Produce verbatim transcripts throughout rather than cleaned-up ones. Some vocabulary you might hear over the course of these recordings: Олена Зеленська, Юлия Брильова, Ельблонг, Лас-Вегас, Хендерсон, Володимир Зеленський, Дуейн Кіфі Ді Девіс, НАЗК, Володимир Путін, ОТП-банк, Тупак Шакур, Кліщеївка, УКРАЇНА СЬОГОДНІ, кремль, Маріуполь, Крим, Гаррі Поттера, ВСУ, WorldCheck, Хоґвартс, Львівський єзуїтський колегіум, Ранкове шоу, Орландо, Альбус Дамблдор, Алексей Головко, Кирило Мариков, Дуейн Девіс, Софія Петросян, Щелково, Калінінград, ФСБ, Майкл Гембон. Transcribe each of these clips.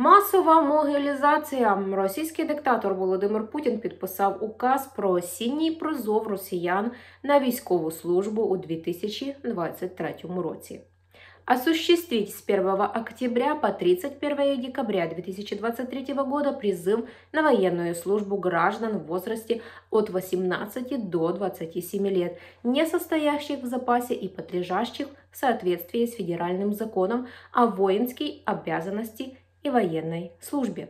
Масова мобілізація. Російський диктатор Володимир Путін підписав указ про осінній призов росіян на військову службу у две тысячи двадцать третьем році. Осуществить с первого октября по тридцать первое декабря две тысячи двадцать третьего года призыв на военную службу граждан в возрасте от восемнадцати до двадцати семи лет, не состоящих в запасе и подлежащих в соответствии с федеральным законом о воинской обязанности и военной службе.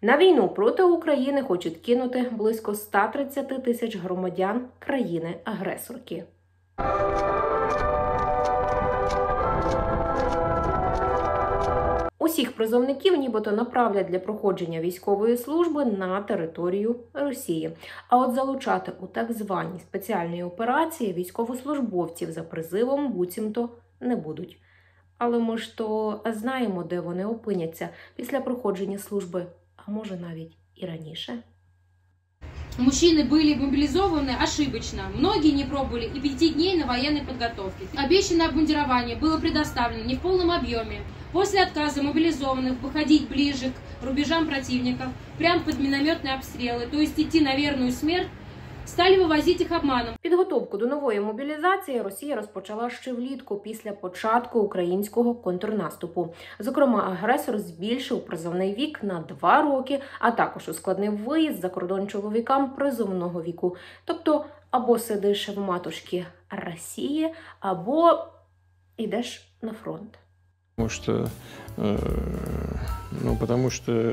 На війну проти України хочуть кинути близько ста тридцяти тисяч громадян країни-агресорки. Усіх призовників нібито направлять для проходження військової служби на територію Росії. А от залучати у так званій спеціальній операції військовослужбовців за призивом буцімто не будуть. Але ми ж то знаємо, де вони опиняться після проходження служби, а може навіть і раніше. Мужчины были мобилизованы ошибочно. Многие не пробовали и пяти дней на военной подготовке. Обещанное обмундирование было предоставлено не в полном объеме. После отказа мобилизованных выходить ближе к рубежам противников, прямо под минометные обстрелы, то есть идти на верную смерть, стали вивозити їх обманом. Підготовку до нової мобілізації Росія розпочала ще влітку після початку українського контрнаступу. Зокрема, агресор збільшив призовний вік на два роки, а також ускладнив виїзд за кордон чоловікам призовного віку. Тобто, або сидиш в матушці Росії, або йдеш на фронт. Тому що, ну, тому що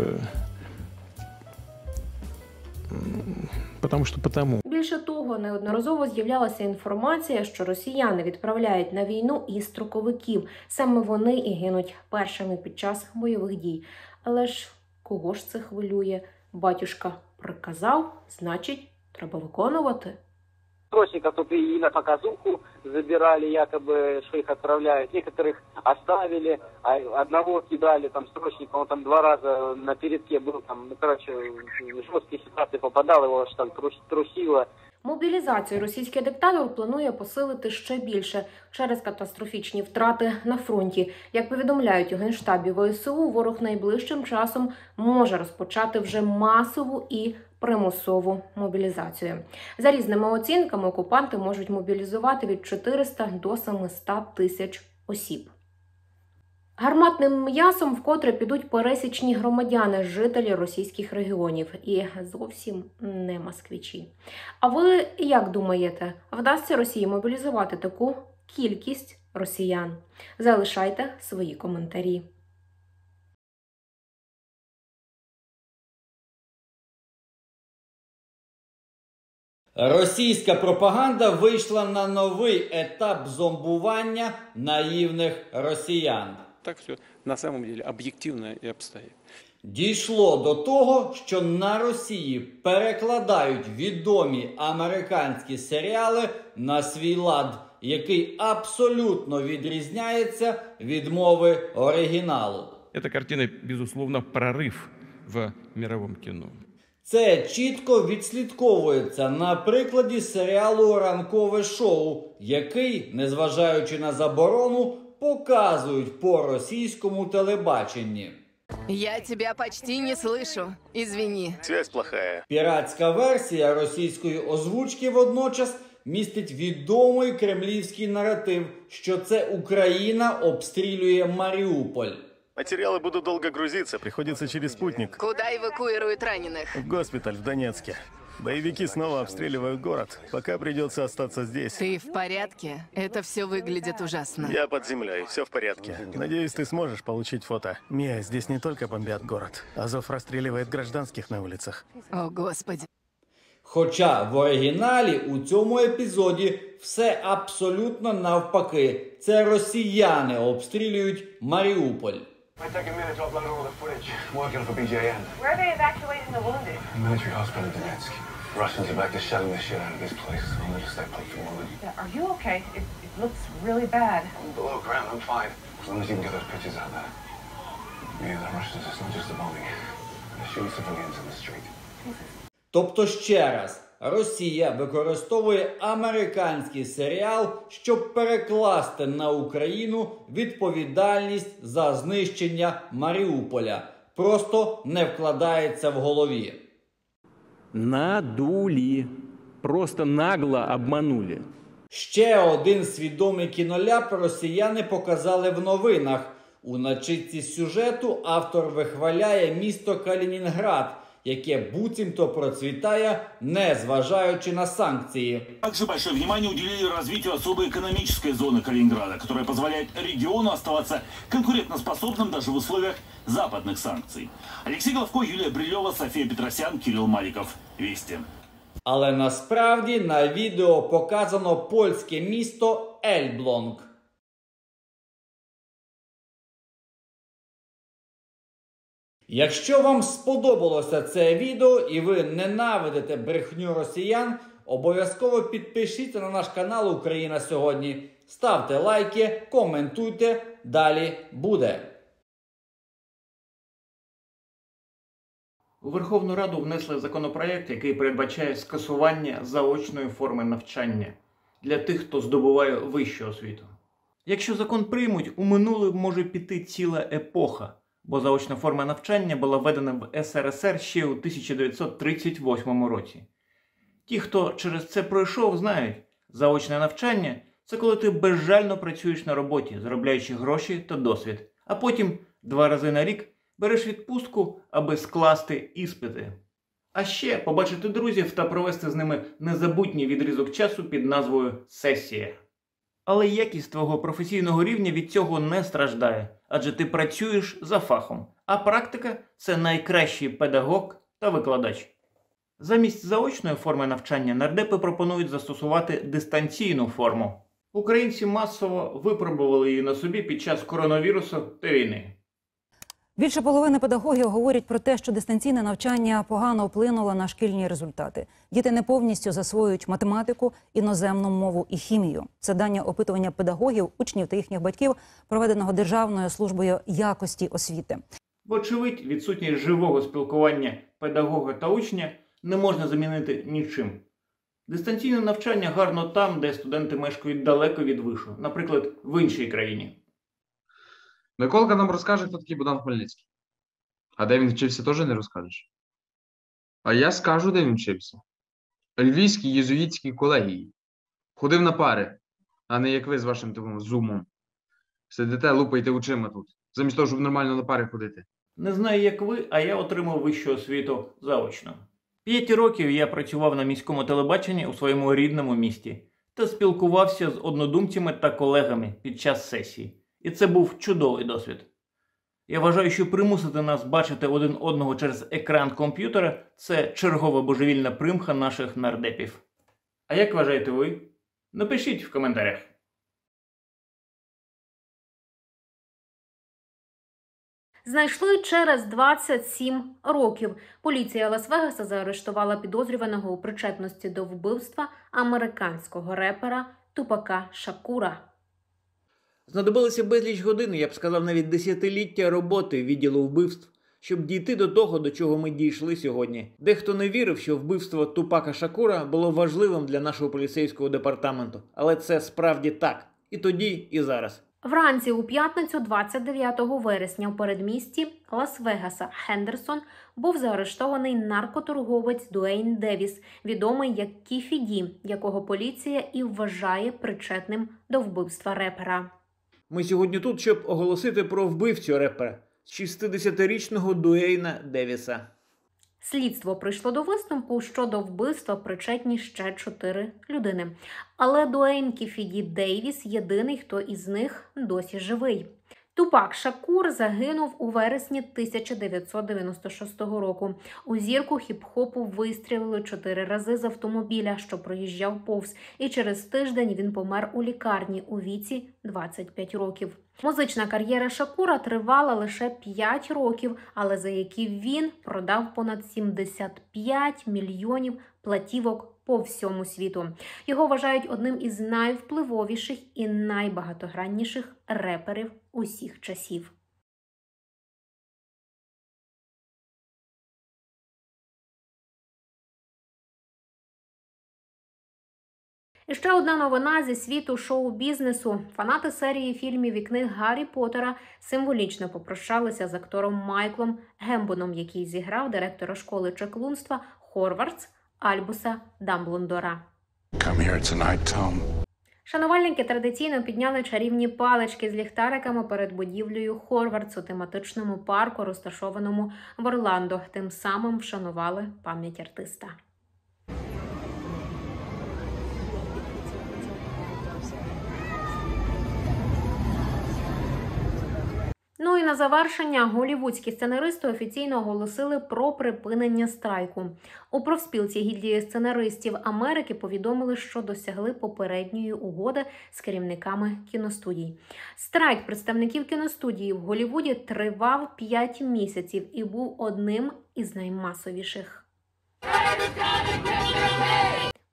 Потому що потому. Більше того, неодноразово з'являлася інформація, що росіяни відправляють на війну і строковиків. Саме вони і гинуть першими під час бойових дій. Але ж кого ж це хвилює? Батюшка приказав, значить, треба виконувати. Срочников тут і на показуху забирали, якоби, що їх відправляють. Некоторих оставили, а одного кидали, там, срочника, он там два рази на передке був, там, ну, короче, жорсткі ситуації попадали, його аж там трусило. Мобілізацію російський диктатор планує посилити ще більше через катастрофічні втрати на фронті. Як повідомляють у Генштабі В С У, ворог найближчим часом може розпочати вже масову і примусову мобілізацію. За різними оцінками, окупанти можуть мобілізувати від чотирьохсот до семисот тисяч осіб. Гарматним м'ясом вкотре підуть пересічні громадяни, жителі російських регіонів. І зовсім не москвичі. А ви як думаєте, вдасться Росії мобілізувати таку кількість росіян? Залишайте свої коментарі. Російська пропаганда вийшла на новий етап зомбування наївних росіян. Так все на самом деле об'єктивно і обстоїть. Дійшло до того, що на Росії перекладають відомі американські серіали на свій лад, який абсолютно відрізняється від мови оригіналу. Ця картина, безусловно, прорив в мировому кіно. Це чітко відслідковується на прикладі серіалу «Ранкове шоу», який, незважаючи на заборону, показують по російському телебаченні. Я тебе почти не слышу. Извини. Связь плохая. Піратська версія російської озвучки водночас містить відомий кремлівський наратив, що це Україна обстрілює Маріуполь. Материалы будут долго грузиться, приходится через спутник. Куда эвакуируют раненых? В госпиталь в Донецке. Боевики снова обстреливают город, пока придется остаться здесь. Ты в порядке? Это все выглядит ужасно. Я под землей, все в порядке. Надеюсь, ты сможешь получить фото. Мия, здесь не только бомбят город. Азов расстреливает гражданских на улицах. О, Господи. Хоча в оригіналі у цьому епізоді все абсолютно навпаки. Це росіяни обстрілюють Маріуполь. Might take a minute to upload all the footage. Working for B J N. Where are they evacuating the wounded? Military hospital in Donetsk. Russians are back to shelling the shit out of this place. I'm gonna stay put for a moment. Yeah, are you okay? It, it looks really bad. I'm below ground. I'm fine. As long as you can get those pictures out there. Yeah, the Russians. It's not just the bombing. They're shooting civilians in the street. Тобто ще раз. Росія використовує американський серіал, щоб перекласти на Україну відповідальність за знищення Маріуполя. просто не вкладається в голові. Надулі. Просто нагло обманули. Ще один свідомий кіноляп росіяни показали в новинах. У начитці сюжету автор вихваляє місто Калінінград, яке буцімто процвітає, не зважаючи на санкції. Також велике внимание уделили розвитку особої економічної зони Калінінграда, яка дозволяє регіону залишатися конкурентоспособним навіть в условиях західних санкцій. Алексей Головко, Юлия Брильова, Софія Петросян, Кирило Мариков. Вісті. Але насправді на відео показано польське місто Ельблонг. Якщо вам сподобалося це відео і ви ненавидите брехню росіян, обов'язково підпишіться на наш канал «Україна сьогодні». Ставте лайки, коментуйте, далі буде. У Верховну Раду внесли законопроєкт, який передбачає скасування заочної форми навчання для тих, хто здобуває вищу освіту. Якщо закон приймуть, у минуле може піти ціла епоха, бо заочна форма навчання була введена в ес ер ес ер ще у тисяча дев'ятсот тридцять восьмому році. Ті, хто через це пройшов, знають, заочне навчання – це коли ти безжально працюєш на роботі, заробляючи гроші та досвід, а потім два рази на рік береш відпустку, аби скласти іспити. А ще побачити друзів та провести з ними незабутній відрізок часу під назвою «сесія». Але якість твого професійного рівня від цього не страждає, адже ти працюєш за фахом, а практика – це найкращий педагог та викладач. Замість заочної форми навчання нардепи пропонують застосувати дистанційну форму. Українці масово випробували її на собі під час коронавірусу та війни. Більше половини педагогів говорять про те, що дистанційне навчання погано вплинуло на шкільні результати. Діти не повністю засвоюють математику, іноземну мову і хімію. Це дані опитування педагогів, учнів та їхніх батьків, проведеного Державною службою якості освіти. Вочевидь, відсутність живого спілкування педагога та учня не можна замінити нічим. Дистанційне навчання гарно там, де студенти мешкають далеко від вишу, наприклад, в іншій країні. Но Миколка нам розкаже, хто такий Богдан Хмельницький. А де він вчився, теж не розкажеш. А я скажу, де він вчився. Львівський єзуїтський колегіум. Ходив на пари, а не як ви з вашим типом зумом. Сидите, лупаєте очима тут, замість того, щоб нормально на пари ходити. Не знаю, як ви, а я отримав вищу освіту заочно. П'ять років я працював на міському телебаченні у своєму рідному місті та спілкувався з однодумцями та колегами під час сесії. І це був чудовий досвід. Я вважаю, що примусити нас бачити один одного через екран комп'ютера – це чергова божевільна примха наших нардепів. А як вважаєте ви? Напишіть в коментарях. Знайшли через двадцять сім років. Поліція Лас-Вегаса заарештувала підозрюваного у причетності до вбивства американського репера Тупака Шакура. Знадобилося безліч годин, я б сказав, навіть десятиліття роботи відділу вбивств, щоб дійти до того, до чого ми дійшли сьогодні. Дехто не вірив, що вбивство Тупака Шакура було важливим для нашого поліцейського департаменту. Але це справді так. І тоді, і зараз. Вранці у п'ятницю двадцять дев'ятого вересня у передмісті Лас-Вегаса Хендерсон був заарештований наркоторговець Дуейн Девіс, відомий як Кіфі Ді, якого поліція і вважає причетним до вбивства репера. Ми сьогодні тут, щоб оголосити про вбивцю репера – шістдесятирічного Дуейна Девіса. Слідство прийшло до висновку, що до вбивства причетні ще чотири людини. Але Дуейн Кіфі Ді Девіс – єдиний, хто із них досі живий. Тупак Шакур загинув у вересні тисяча дев'ятсот дев'яносто шостого року. У зірку хіп-хопу вистрілили чотири рази з автомобіля, що проїжджав повз, і через тиждень він помер у лікарні у віці двадцяти п'яти років. Музична кар'єра Шакура тривала лише п'ять років, але за які він продав понад сімдесят п'ять мільйонів платівок по всьому світу. Його вважають одним із найвпливовіших і найбагатогранніших реперів усіх часів. І ще одна новина зі світу шоу-бізнесу. Фанати серії фільмів і книг Гаррі Поттера символічно попрощалися з актором Майклом Гембоном, який зіграв директора школи чаклунства Хоґвартс Альбуса Дамблдора. Шанувальники традиційно підняли чарівні палички з ліхтариками перед будівлею Хоґвартсу, тематичному парку, розташованому в Орландо. Тим самим вшанували пам'ять артиста. Ну і на завершення голівудські сценаристи офіційно оголосили про припинення страйку. У профспілці гільдії сценаристів Америки повідомили, що досягли попередньої угоди з керівниками кіностудій. Страйк представників кіностудії в Голівуді тривав п'ять місяців і був одним із наймасовіших.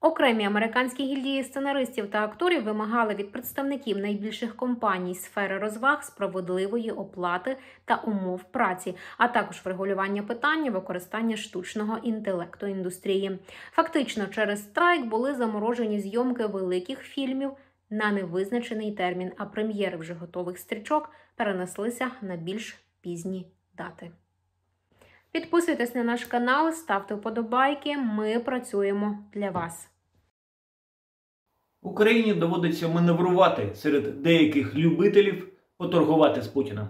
Окремі американські гільдії сценаристів та акторів вимагали від представників найбільших компаній сфери розваг справедливої оплати та умов праці, а також врегулювання питання використання штучного інтелекту індустрії. Фактично, через страйк були заморожені зйомки великих фільмів на невизначений термін, а прем'єри вже готових стрічок перенеслися на більш пізні дати. Підписуйтесь на наш канал, ставте вподобайки, ми працюємо для вас. Україні доводиться маневрувати серед деяких любителів поторгувати з Путіним,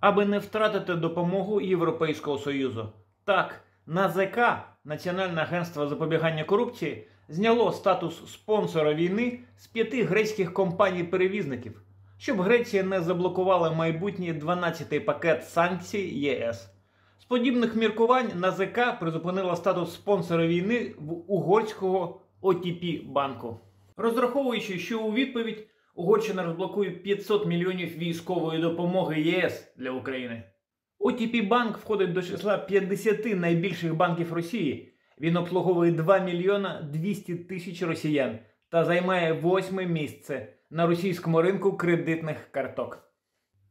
аби не втратити допомогу Європейського Союзу. Так, НАЗК, Національне агентство запобігання корупції, зняло статус спонсора війни з п'яти грецьких компаній-перевізників, щоб Греція не заблокувала майбутній дванадцятий пакет санкцій ЄС. З подібних міркувань НАЗК призупинила статус спонсора війни в угорського О Т П-банку. Розраховуючи, що у відповідь Угорщина розблокує п'ятсот мільйонів військової допомоги ЄС для України. О Т П-банк входить до числа п'ятдесяти найбільших банків Росії. Він обслуговує два мільйони двісті тисяч росіян та займає восьме місце на російському ринку кредитних карток.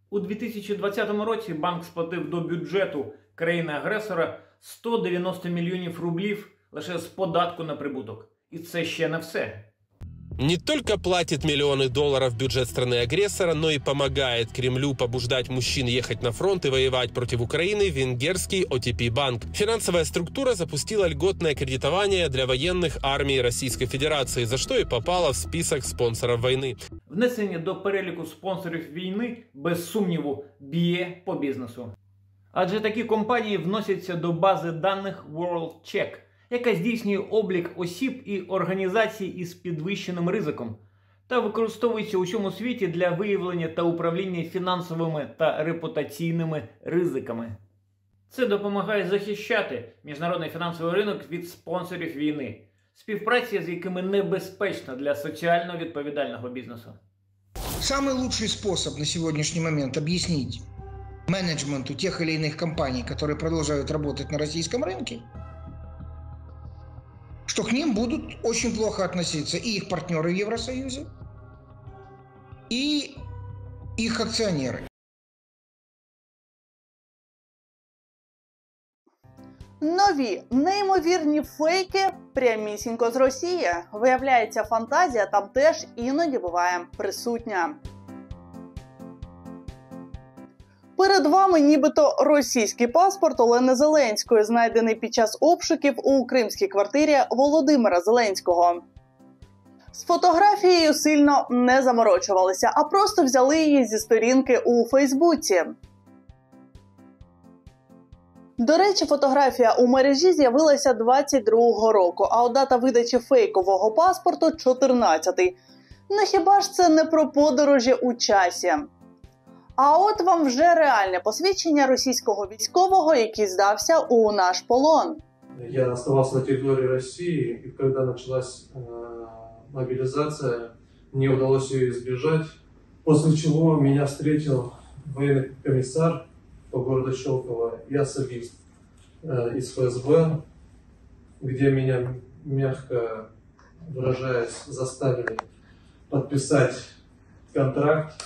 У дві тисячі двадцятому році банк сплатив до бюджету країни-агресора сто дев'яносто мільйонів рублів лише з податку на прибуток. І це ще не все. Не только платит миллионы долларов в бюджет страны-агрессора, но и помогает Кремлю побуждать мужчин ехать на фронт и воевать против Украины венгерский О Т П-банк. Финансовая структура запустила льготное кредитование для военных армий Российской Федерации, за что и попала в список спонсоров войны. Внесення до переліку спонсорів війни, без сумніву, б'є по бізнесу. Адже такі компанії вносяться до бази даних WorldCheck, яка здійснює облік осіб і організацій із підвищеним ризиком та використовується у всьому світі для виявлення та управління фінансовими та репутаційними ризиками. Це допомагає захищати міжнародний фінансовий ринок від спонсорів війни, співпраця з якими небезпечна для соціально відповідального бізнесу. Найкращий спосіб на сьогоднішній момент об'яснити менеджменту тих чи інших компаній, які продовжують працювати на російському ринку, что к ним будут очень плохо относиться и их партнеры в Евросоюзе, и их акционеры. Нові, неймовірні фейки прямісінько з Росії. Виявляється, фантазія там теж іноді буває присутня. Перед вами нібито російський паспорт Олени Зеленської, знайдений під час обшуків у кримській квартирі Володимира Зеленського. З фотографією сильно не заморочувалися, а просто взяли її зі сторінки у Фейсбуці. До речі, фотографія у мережі з'явилася двадцять другого року, а от дата видачі фейкового паспорту – чотирнадцятий. Ну хіба ж це не про подорожі у часі? А от вам вже реальне посвідчення російського військового, який здався у наш полон. Я оставався на території Росії, і коли почалась е, мобілізація, мені вдалося її збіжати, після чого мене зустрів воєнний комісар по місту Щелково, я особист е, із Ф С Б, де мене, м'яко виражаюсь, заставили підписати контракт.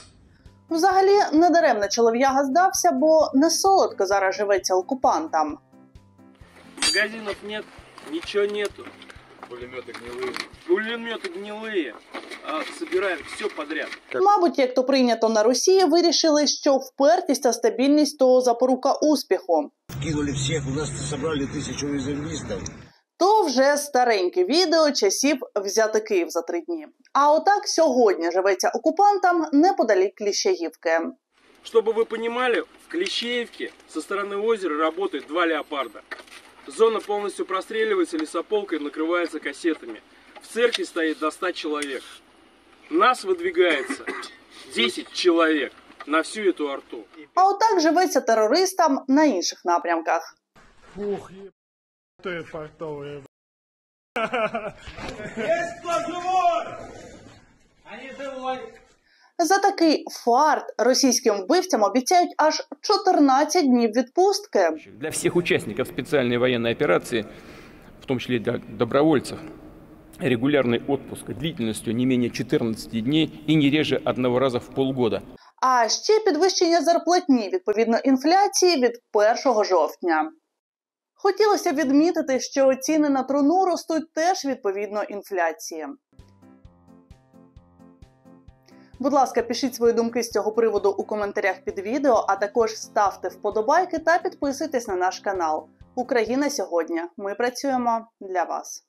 Взагалі, недаремно чолов'яга здався, бо не солодко зараз живеться окупантам. Магазинів нема, нічого нема. Пулеметы гнилые. Пулеметы гнилые. Собираємо все подряд. Мабуть, як то прийнято на Росії, вирішили, що впертість та стабільність – то запорука успіху. Вкинули всіх, у нас зібрали тисячу резервістів. То вже стареньке відео часів «Взяти Київ за три дні». А отак сьогодні живеться окупантам неподалік Кліщеївки. Щоб ви розуміли, в Кліщеївці зі сторони озера працюють два леопарда. Зона повністю прострілюється лісополкою і накривається касетами. В церкві стоїть до ста чоловік. Нас видвигається десять чоловік на всю цю арту. А отак живеться терористам на інших напрямках. Фух, єб***й фартовий, єб***й. Єсть хто живой? А не живой. За такий фарт російським вбивцям обіцяють аж чотирнадцять днів відпустки. Для всіх учасників спеціальної воєнної операції, в тому числі для добровольців, регулярний відпуск длительністю не менше чотирнадцяти днів і не реже одного разу в полгода. А ще підвищення зарплатні, відповідно інфляції, від першого жовтня. Хотілося відмітити, що ціни на труну ростуть теж відповідно інфляції. Будь ласка, пишіть свої думки з цього приводу у коментарях під відео, а також ставте вподобайки та підписуйтесь на наш канал. Україна сьогодні. Ми працюємо для вас.